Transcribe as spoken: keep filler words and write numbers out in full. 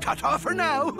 Ta-ta for now!